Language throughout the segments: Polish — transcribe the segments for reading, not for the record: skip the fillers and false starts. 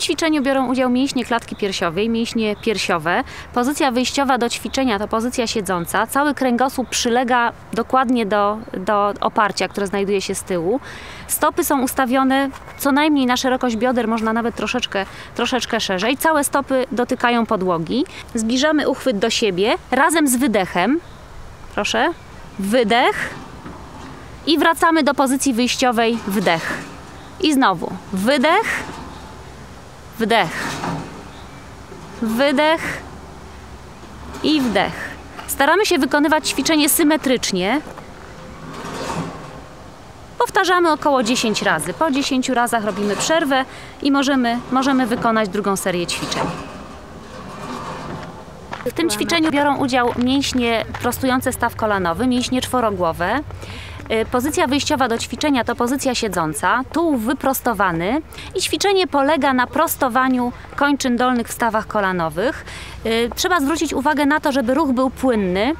tym ćwiczeniu biorą udział mięśnie klatki piersiowej, mięśnie piersiowe. Pozycja wyjściowa do ćwiczenia to pozycja siedząca. Cały kręgosłup przylega dokładnie do oparcia, które znajduje się z tyłu. Stopy są ustawione co najmniej na szerokość bioder, można nawet troszeczkę szerzej. Całe stopy dotykają podłogi. Zbliżamy uchwyt do siebie razem z wydechem. Proszę. Wydech. I wracamy do pozycji wyjściowej. Wdech. I znowu. Wydech. Wdech. Wydech. I wdech. Staramy się wykonywać ćwiczenie symetrycznie. Powtarzamy około 10 razy. Po 10 razach robimy przerwę i możemy wykonać drugą serię ćwiczeń. W tym ćwiczeniu biorą udział mięśnie prostujące staw kolanowy, mięśnie czworogłowe. Pozycja wyjściowa do ćwiczenia to pozycja siedząca, tułów wyprostowany i ćwiczenie polega na prostowaniu kończyn dolnych w stawach kolanowych. Trzeba zwrócić uwagę na to, żeby ruch był płynny.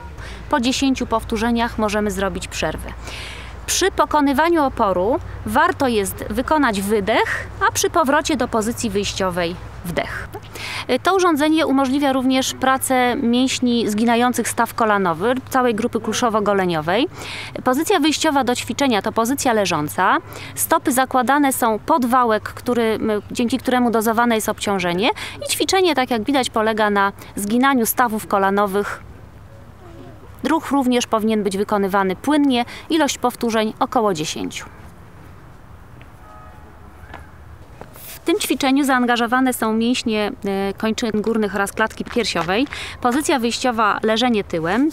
Po 10 powtórzeniach możemy zrobić przerwę. Przy pokonywaniu oporu warto jest wykonać wydech, a przy powrocie do pozycji wyjściowej wdech. To urządzenie umożliwia również pracę mięśni zginających staw kolanowych, całej grupy kulszowo-goleniowej. Pozycja wyjściowa do ćwiczenia to pozycja leżąca. Stopy zakładane są pod wałek, dzięki któremu dozowane jest obciążenie. I ćwiczenie, tak jak widać, polega na zginaniu stawów kolanowych. Ruch również powinien być wykonywany płynnie, ilość powtórzeń około 10. W tym ćwiczeniu zaangażowane są mięśnie kończyn górnych oraz klatki piersiowej. Pozycja wyjściowa leżenie tyłem.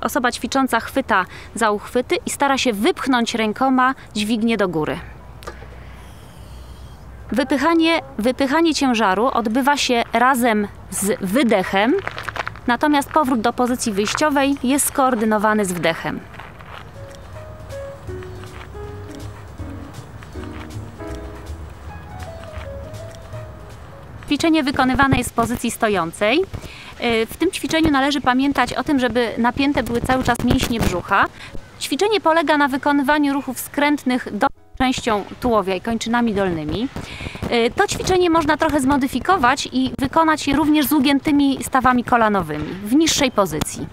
Osoba ćwicząca chwyta za uchwyty i stara się wypchnąć rękoma dźwignię do góry. Wypychanie ciężaru odbywa się razem z wydechem, natomiast powrót do pozycji wyjściowej jest skoordynowany z wdechem. Ćwiczenie wykonywane jest z pozycji stojącej. W tym ćwiczeniu należy pamiętać o tym, żeby napięte były cały czas mięśnie brzucha. Ćwiczenie polega na wykonywaniu ruchów skrętnych dolną częścią tułowia i kończynami dolnymi. To ćwiczenie można trochę zmodyfikować i wykonać je również z ugiętymi stawami kolanowymi w niższej pozycji.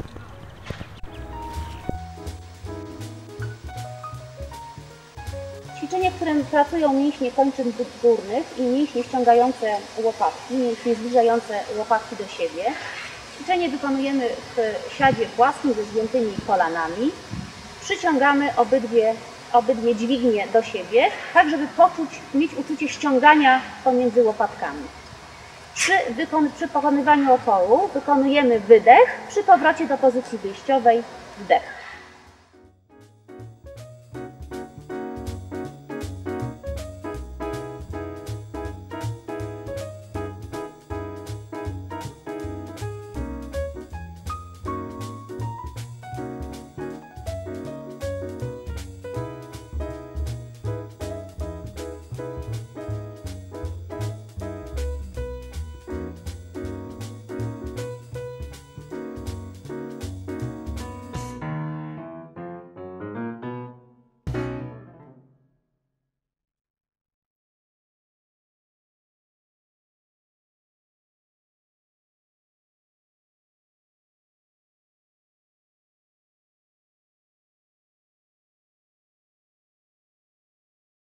Ćwiczenie, w którym pracują mięśnie kończyn górnych i mięśnie ściągające łopatki, mięśnie zbliżające łopatki do siebie. Ćwiczenie wykonujemy w siadzie własnym ze zgiętymi kolanami. Przyciągamy obydwie dźwignie do siebie, tak żeby mieć uczucie ściągania pomiędzy łopatkami. Przy pokonywaniu oporu wykonujemy wydech, przy powrocie do pozycji wyjściowej wdech.